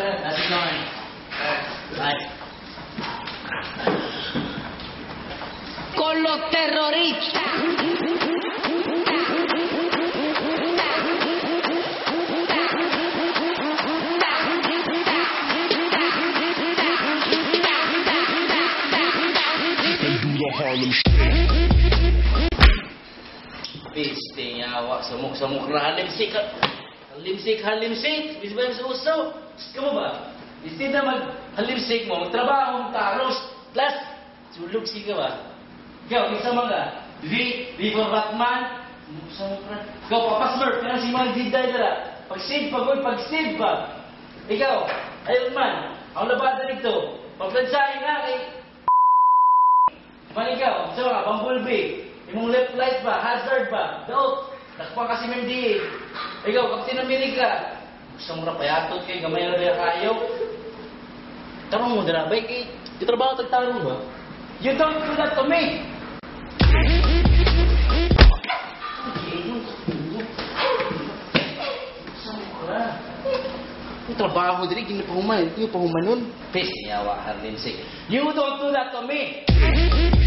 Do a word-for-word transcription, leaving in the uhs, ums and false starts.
That's nine. Right. Con los terroristas. Harlem Bisting awak semuk-semuklah limsik limsik halimsik bisbang susu kamu ba bisting naman halimsik mo trabaho taros plus suluk si ka ba kau isa mga di river batman semukran kau papasmer kan si man diday dala pag save pagoy pag save ba ikaw ayun man ang labada nito paglansahin na kay Manigaw, so nga, Bumblebee, imong left light ba, hazard ba, daot, nakapang kasi memdiin. Ikaw, kapag sinaminig ka, gusto mong rapayatot kayo, gamay na rin kayo. Tarong mo na, bay, kay, itrabaho tagtarong ba? You don't do that to me! Trabaho diri gini pahuman, ito yung pahuman nun. Peace, yawa, Harlem Shake. You don't do that to me!